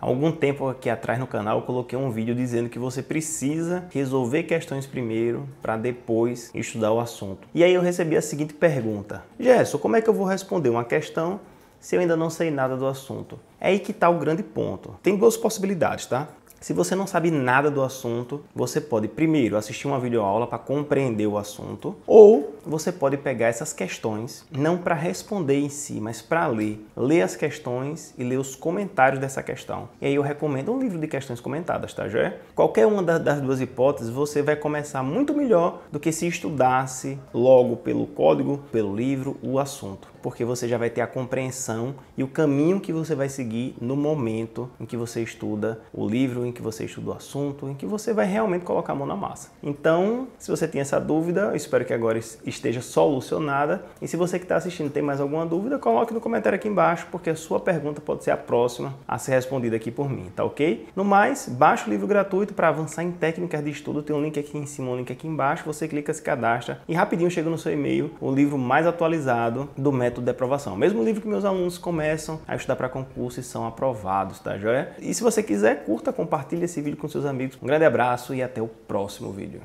Algum tempo aqui atrás no canal eu coloquei um vídeo dizendo que você precisa resolver questões primeiro para depois estudar o assunto. E aí eu recebi a seguinte pergunta: Gerson, como é que eu vou responder uma questão se eu ainda não sei nada do assunto? É aí que está o grande ponto. Tem duas possibilidades, tá? Se você não sabe nada do assunto, você pode primeiro assistir uma videoaula para compreender o assunto, ou você pode pegar essas questões, não para responder em si, mas para ler. Ler as questões e ler os comentários dessa questão. E aí eu recomendo um livro de questões comentadas, tá, Jé? Qualquer uma das duas hipóteses, você vai começar muito melhor do que se estudasse logo pelo código, pelo livro, o assunto. Porque você já vai ter a compreensão e o caminho que você vai seguir no momento em que você estuda o livro, em que você estuda o assunto, em que você vai realmente colocar a mão na massa. Então, se você tem essa dúvida, eu espero que agora esteja solucionada. E se você que está assistindo tem mais alguma dúvida, coloque no comentário aqui embaixo, porque a sua pergunta pode ser a próxima a ser respondida aqui por mim, tá ok? No mais, baixa o livro gratuito para avançar em técnicas de estudo. Tem um link aqui em cima, um link aqui embaixo. Você clica, se cadastra e rapidinho chega no seu e-mail o livro mais atualizado do Método de Aprovação. Mesmo livro que meus alunos começam a estudar para concurso e são aprovados, tá joia? E se você quiser, curta, compartilhe esse vídeo com seus amigos. Um grande abraço e até o próximo vídeo.